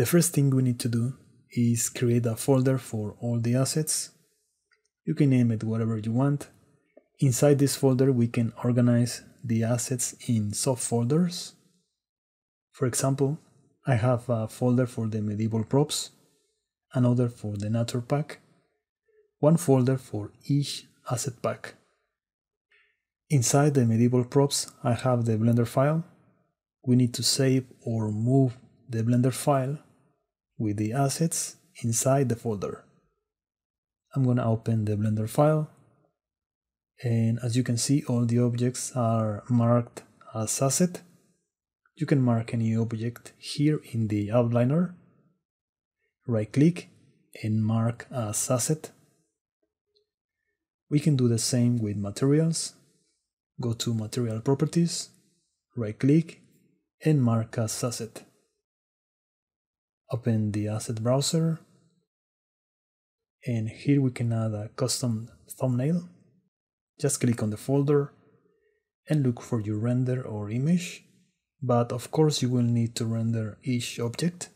The first thing we need to do is create a folder for all the assets. You can name it whatever you want. Inside this folder we can organize the assets in subfolders. For example, I have a folder for the medieval props, another for the nature pack, one folder for each asset pack. Inside the medieval props I have the Blender file. We need to save or move the Blender file with the assets inside the folder. I'm gonna open the Blender file, and as you can see all the objects are marked as asset. You can mark any object here in the outliner, right click and mark as asset. We can do the same with materials. Go to material properties, right click and mark as asset. Open the asset browser, and here we can add a custom thumbnail. Just click on the folder and look for your render or image, but of course you will need to render each object.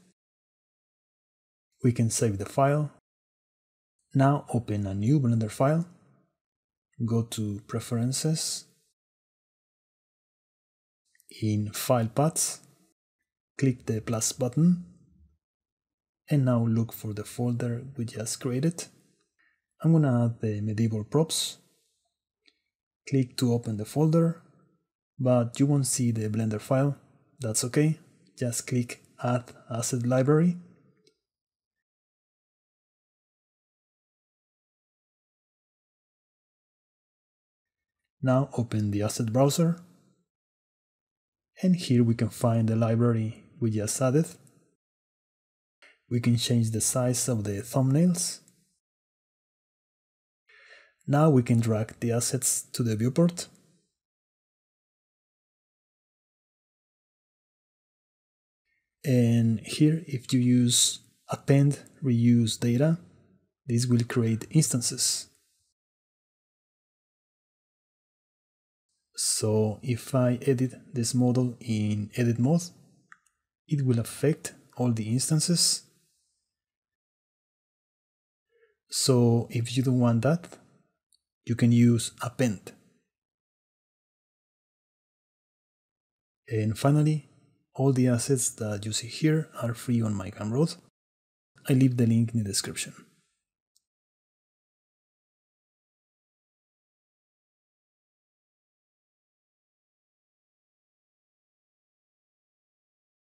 We can save the file. Now open a new Blender file, go to Preferences, in File Paths, click the plus button, and now look for the folder we just created. I'm gonna add the medieval props. Click to open the folder, but you won't see the Blender file. That's okay, just click Add Asset Library. Now open the asset browser, and here we can find the library we just added. We can change the size of the thumbnails. Now we can drag the assets to the viewport. And here, if you use append reuse data, this will create instances. So if I edit this model in edit mode, it will affect all the instances. So if you don't want that, you can use append. And finally, all the assets that you see here are free on my Gumroad. I leave the link in the description.